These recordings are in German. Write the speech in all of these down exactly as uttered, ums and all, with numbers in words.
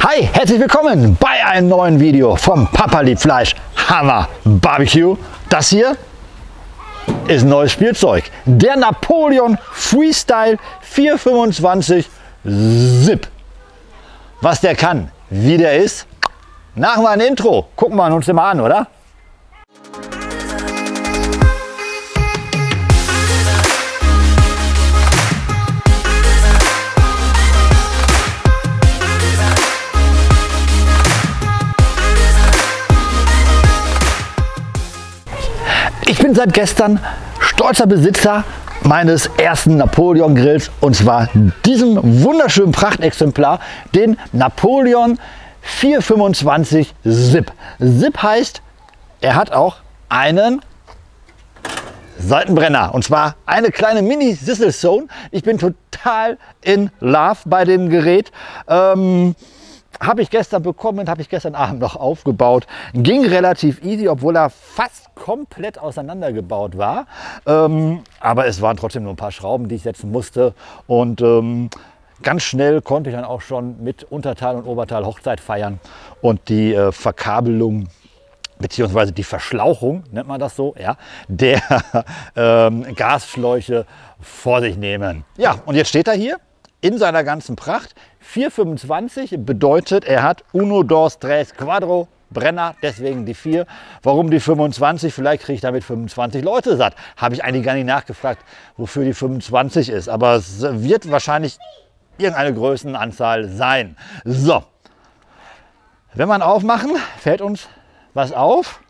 Hi, herzlich willkommen bei einem neuen Video vom Papa liebt Fleisch. Hammer Barbecue. Das hier ist ein neues Spielzeug. Der Napoleon Freestyle vier fünfundzwanzig Zip. Was der kann, wie der ist. Nach meinem Intro. Gucken wir uns den mal an, oder? Ich bin seit gestern stolzer Besitzer meines ersten Napoleon Grills, und zwar diesem wunderschönen Prachtexemplar, den Napoleon vier fünfundzwanzig Zip. Zip heißt, er hat auch einen Seitenbrenner, und zwar eine kleine Mini Sizzle Zone. Ich bin total in love bei dem Gerät. Ähm, Habe ich gestern bekommen und habe ich gestern Abend noch aufgebaut. Ging relativ easy, obwohl er fast komplett auseinandergebaut war. Ähm, aber es waren trotzdem nur ein paar Schrauben, die ich setzen musste. Und ähm, ganz schnell konnte ich dann auch schon mit Unterteil und Oberteil Hochzeit feiern. Und die äh, Verkabelung bzw. die Verschlauchung, nennt man das so, ja, der ähm, Gasschläuche vor sich nehmen. Ja, und jetzt steht er hier in seiner ganzen Pracht. vier fünfundzwanzig bedeutet, er hat uno, dos, tres, cuatro Brenner, deswegen die vier. Warum die fünfundzwanzig? Vielleicht kriege ich damit fünfundzwanzig Leute satt. Habe ich eigentlich gar nicht nachgefragt, wofür die fünfundzwanzig ist. Aber es wird wahrscheinlich irgendeine Größenanzahl sein. So, wenn wir aufmachen, fällt uns was auf.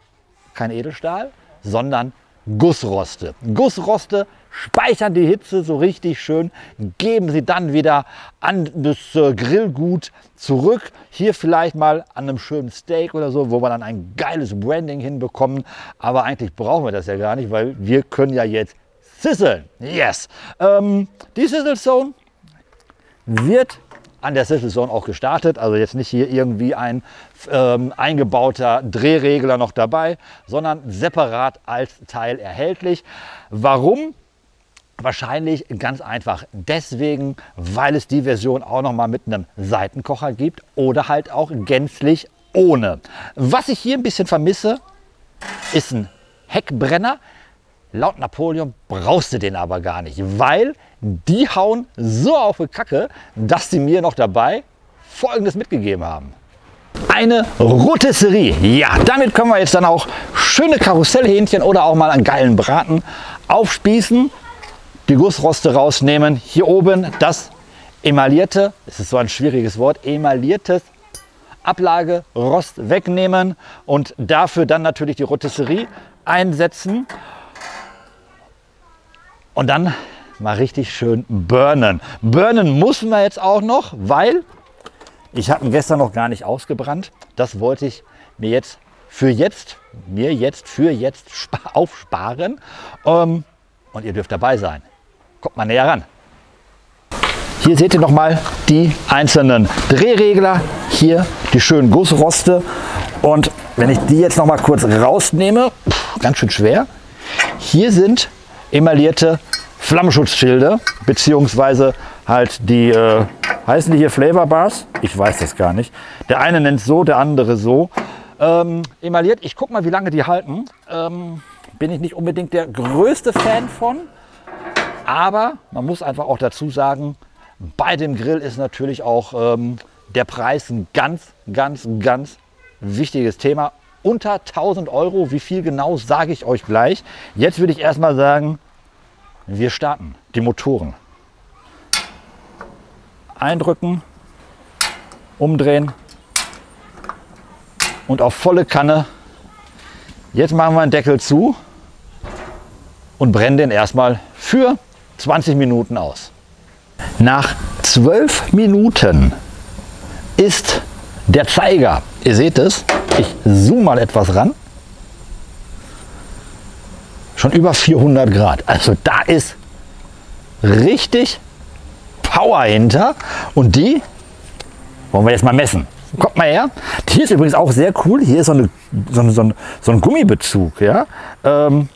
Kein Edelstahl, sondern Gussroste. Gussroste speichern die Hitze so richtig schön, geben sie dann wieder an das Grillgut zurück. Hier vielleicht mal an einem schönen Steak oder so, wo wir dann ein geiles Branding hinbekommen. Aber eigentlich brauchen wir das ja gar nicht, weil wir können ja jetzt sizzlen. Yes! Ähm, die Sizzle Zone wird an der Sizzle Zone auch gestartet. Also jetzt nicht hier irgendwie ein ähm, eingebauter Drehregler noch dabei, sondern separat als Teil erhältlich. Warum? Wahrscheinlich ganz einfach deswegen, weil es die Version auch noch mal mit einem Seitenkocher gibt oder halt auch gänzlich ohne. Was ich hier ein bisschen vermisse, ist ein Heckbrenner. Laut Napoleon brauchst du den aber gar nicht, weil die hauen so auf die Kacke, dass sie mir noch dabei Folgendes mitgegeben haben. Eine Rotisserie. Ja, damit können wir jetzt dann auch schöne Karussellhähnchen oder auch mal einen geilen Braten aufspießen. Die Gussroste rausnehmen. Hier oben das emaillierte, es ist so ein schwieriges Wort, emailliertes Ablagerost wegnehmen und dafür dann natürlich die Rotisserie einsetzen. Und dann mal richtig schön burnen. Burnen müssen wir jetzt auch noch, weil ich habe ihn gestern noch gar nicht ausgebrannt. Das wollte ich mir jetzt für jetzt, mir jetzt für jetzt aufsparen. Ähm, und ihr dürft dabei sein. Kommt mal näher ran. Hier seht ihr nochmal die einzelnen Drehregler. Hier die schönen Gussroste. Und wenn ich die jetzt nochmal kurz rausnehme, ganz schön schwer. Hier sind emaillierte Flammenschutzschilde, beziehungsweise halt die, äh, heißen die hier Flavor Bars? Ich weiß das gar nicht. Der eine nennt es so, der andere so. Ähm, emailliert, ich guck mal, wie lange die halten. Ähm, bin ich nicht unbedingt der größte Fan von, aber man muss einfach auch dazu sagen, bei dem Grill ist natürlich auch ähm, der Preis ein ganz, ganz, ganz wichtiges Thema. Unter tausend Euro, wie viel genau, sage ich euch gleich. Jetzt würde ich erstmal sagen, wir starten die Motoren. Eindrücken, umdrehen und auf volle Kanne. Jetzt machen wir den Deckel zu und brennen den erstmal für zwanzig Minuten aus. Nach zwölf Minuten ist der Zeiger, ihr seht es, ich zoome mal etwas ran, schon über vierhundert Grad. Also da ist richtig Power hinter und die wollen wir jetzt mal messen. Kommt mal her. Hier ist übrigens auch sehr cool. Hier ist so, eine, so, eine, so, ein, so ein Gummibezug. Ja? Ähm,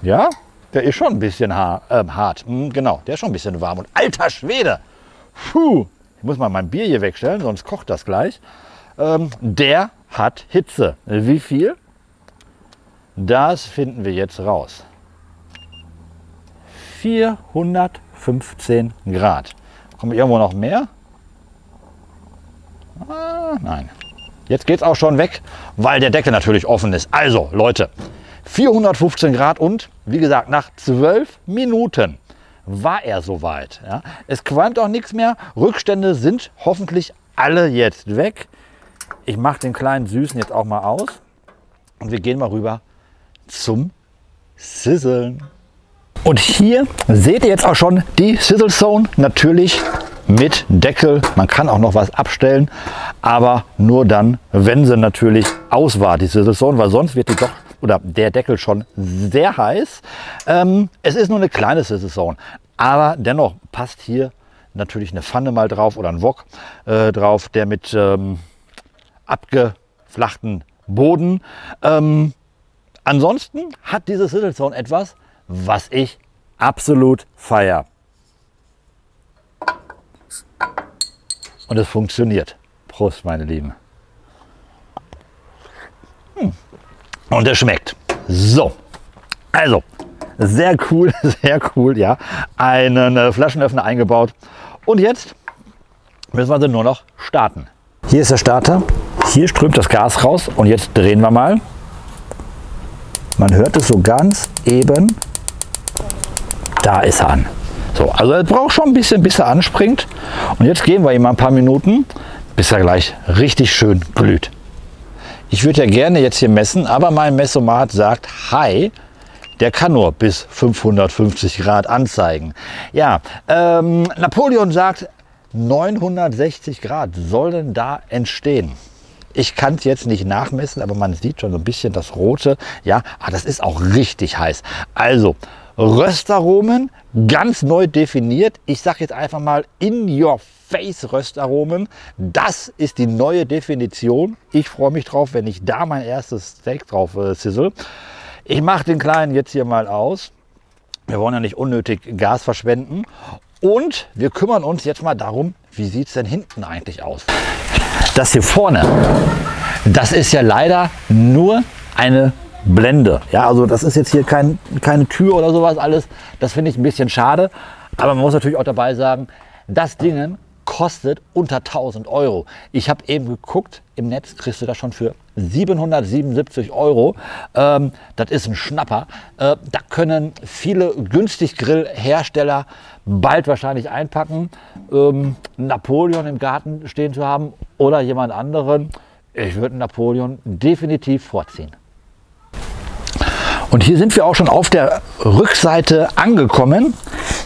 ja, der ist schon ein bisschen haar, äh, hart. Hm, genau, der ist schon ein bisschen warm. Und alter Schwede, puh, Ich muss mal mein Bier hier wegstellen, sonst kocht das gleich. Ähm, der hat Hitze. Wie viel? Das finden wir jetzt raus. vierhundertfünfzehn Grad. Kommt irgendwo noch mehr? Ah, nein. Jetzt geht es auch schon weg, weil der Deckel natürlich offen ist. Also Leute, vierhundertfünfzehn Grad und wie gesagt, nach zwölf Minuten war er soweit. Ja. Es qualmt auch nichts mehr. Rückstände sind hoffentlich alle jetzt weg. Ich mache den kleinen Süßen jetzt auch mal aus und wir gehen mal rüber zum Sizzlen. Und hier seht ihr jetzt auch schon die Sizzle Zone, natürlich mit Deckel. Man kann auch noch was abstellen, aber nur dann, wenn sie natürlich aus war, die Sizzle Zone, weil sonst wird die doch oder der Deckel schon sehr heiß. Ähm, es ist nur eine kleine Sizzle Zone, aber dennoch passt hier natürlich eine Pfanne mal drauf oder ein Wok äh, drauf, der mit ähm, abgeflachten Boden. Ähm, ansonsten hat diese Sizzle Zone etwas, was ich absolut feiere. Und es funktioniert. Prost, meine Lieben. Hm. Und es schmeckt. So, also sehr cool, sehr cool, ja. Einen Flaschenöffner eingebaut. Und jetzt müssen wir sie nur noch starten. Hier ist der Starter. Hier strömt das Gas raus. Und jetzt drehen wir mal. Man hört es so ganz eben. Da ist er an. So, also es braucht schon ein bisschen, bis er anspringt. Und jetzt geben wir ihm mal ein paar Minuten, bis er gleich richtig schön glüht. Ich würde ja gerne jetzt hier messen, aber mein Messomat sagt, hi, der kann nur bis fünfhundertfünfzig Grad anzeigen. Ja, ähm, Napoleon sagt, neunhundertsechzig Grad sollen da entstehen. Ich kann es jetzt nicht nachmessen, aber man sieht schon so ein bisschen das Rote. Ja, ah, das ist auch richtig heiß. Also, Röstaromen, ganz neu definiert. Ich sage jetzt einfach mal in your face Röstaromen. Das ist die neue Definition. Ich freue mich drauf, wenn ich da mein erstes Steak drauf äh, sizzle. Ich mache den Kleinen jetzt hier mal aus. Wir wollen ja nicht unnötig Gas verschwenden. Und wir kümmern uns jetzt mal darum, wie sieht es denn hinten eigentlich aus? Das hier vorne, das ist ja leider nur eine Blende. Ja, also das ist jetzt hier kein, keine Tür oder sowas alles. Das finde ich ein bisschen schade. Aber man muss natürlich auch dabei sagen, das Ding kostet unter tausend Euro. Ich habe eben geguckt, im Netz kriegst du das schon für siebenhundertsiebenundsiebzig Euro. Ähm, das ist ein Schnapper. Äh, da können viele Günstig-Grill-Hersteller bald wahrscheinlich einpacken. Ähm, Napoleon im Garten stehen zu haben oder jemand anderen. Ich würde Napoleon definitiv vorziehen. Und hier sind wir auch schon auf der Rückseite angekommen.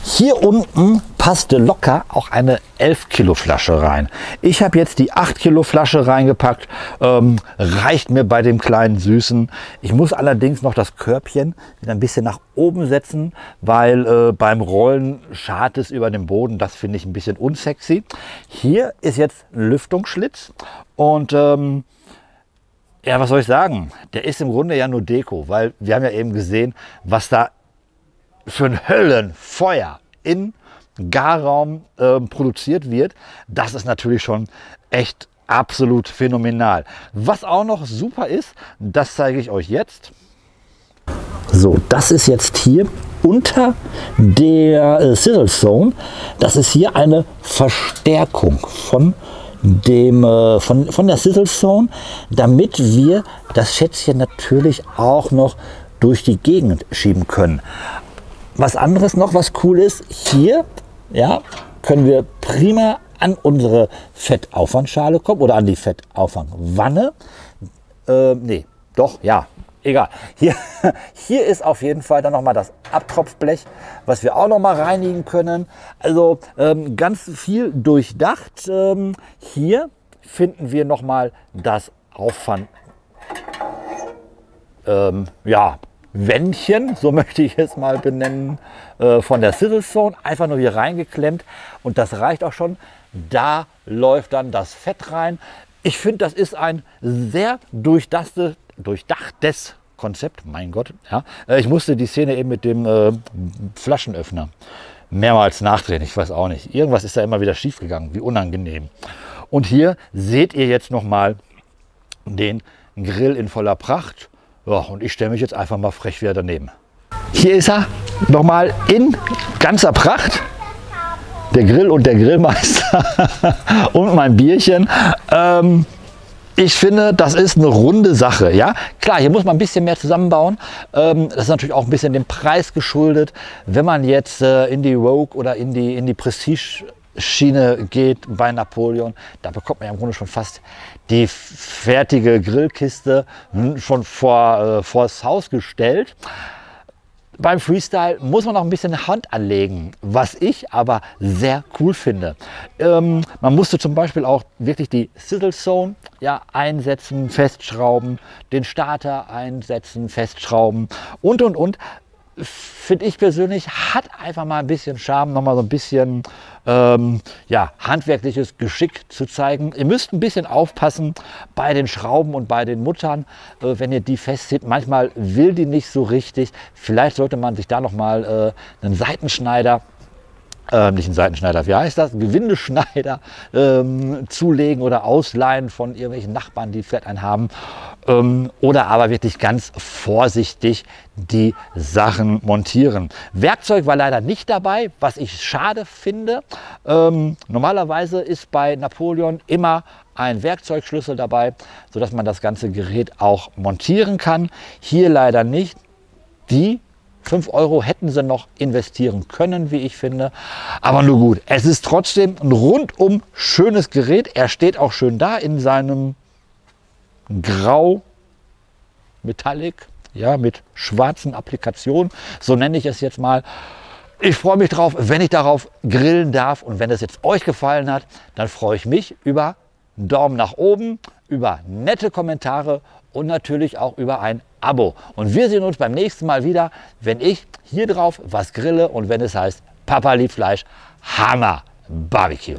Hier unten passte locker auch eine elf Kilo Flasche rein. Ich habe jetzt die acht Kilo Flasche reingepackt. Ähm, reicht mir bei dem kleinen Süßen. Ich muss allerdings noch das Körbchen wieder ein bisschen nach oben setzen, weil äh, beim Rollen schart es über dem Boden. Das finde ich ein bisschen unsexy. Hier ist jetzt ein Lüftungsschlitz und ähm, ja, was soll ich sagen? Der ist im Grunde ja nur Deko, weil wir haben ja eben gesehen, was da für ein Höllenfeuer im Garraum äh, produziert wird. Das ist natürlich schon echt absolut phänomenal. Was auch noch super ist, das zeige ich euch jetzt. So, das ist jetzt hier unter der äh, Sizzle Zone. Das ist hier eine Verstärkung von Dem, äh, von, von der Sizzle Zone, damit wir das Schätzchen natürlich auch noch durch die Gegend schieben können. Was anderes noch, was cool ist, hier ja, können wir prima an unsere Fettaufwandschale kommen oder an die Fettaufwandwanne. Äh, nee, doch, ja, egal. Hier, hier ist auf jeden Fall dann nochmal das Abtropfblech, was wir auch nochmal reinigen können. Also ähm, ganz viel durchdacht. Ähm, hier finden wir nochmal das Auffang. Ähm, ja, Wändchen, so möchte ich es mal benennen, äh, von der Sizzle Zone. Einfach nur hier reingeklemmt und das reicht auch schon. Da läuft dann das Fett rein. Ich finde, das ist ein sehr durchdachtes durchdachtes Konzept, mein Gott, ja. Ich musste die Szene eben mit dem äh, Flaschenöffner mehrmals nachdrehen. Ich weiß auch nicht. Irgendwas ist da immer wieder schief gegangen. Wie unangenehm. Und hier seht ihr jetzt nochmal den Grill in voller Pracht. Ja, und ich stelle mich jetzt einfach mal frech wieder daneben. Hier ist er nochmal in ganzer Pracht. Der Grill und der Grillmeister und mein Bierchen. Ähm, ich finde, das ist eine runde Sache. Ja? Klar, hier muss man ein bisschen mehr zusammenbauen. Ähm, das ist natürlich auch ein bisschen dem Preis geschuldet. Wenn man jetzt äh, in die Rogue oder in die, in die Prestige Schiene geht bei Napoleon, da bekommt man ja im Grunde schon fast die fertige Grillkiste schon vor, äh, vors Haus gestellt. Beim Freestyle muss man auch ein bisschen Hand anlegen, was ich aber sehr cool finde. Ähm, man musste zum Beispiel auch wirklich die Sizzle Zone ja, einsetzen, festschrauben, den Starter einsetzen, festschrauben und und und. Finde ich persönlich, hat einfach mal ein bisschen Charme, nochmal so ein bisschen ähm, ja, handwerkliches Geschick zu zeigen. Ihr müsst ein bisschen aufpassen bei den Schrauben und bei den Muttern, äh, wenn ihr die festzieht. Manchmal will die nicht so richtig. Vielleicht sollte man sich da nochmal äh, einen Seitenschneider, äh, nicht einen Seitenschneider, wie heißt das? Gewindeschneider ähm, zulegen oder ausleihen von irgendwelchen Nachbarn, die vielleicht einen haben. Ähm, oder aber wirklich ganz vorsichtig die Sachen montieren. Werkzeug war leider nicht dabei, was ich schade finde. Ähm, normalerweise ist bei Napoleon immer ein Werkzeugschlüssel dabei, sodass man das ganze Gerät auch montieren kann. Hier leider nicht. Die fünf Euro hätten sie noch investieren können, wie ich finde. Aber nur gut, es ist trotzdem ein rundum schönes Gerät. Er steht auch schön da in seinem Grau Metallic. Ja, mit schwarzen Applikationen, so nenne ich es jetzt mal. Ich freue mich drauf, wenn ich darauf grillen darf. Und wenn es jetzt euch gefallen hat, dann freue ich mich über einen Daumen nach oben, über nette Kommentare und natürlich auch über ein Abo. Und wir sehen uns beim nächsten Mal wieder, wenn ich hier drauf was grille und wenn es heißt, Papa liebt Fleisch, Hammer Barbecue.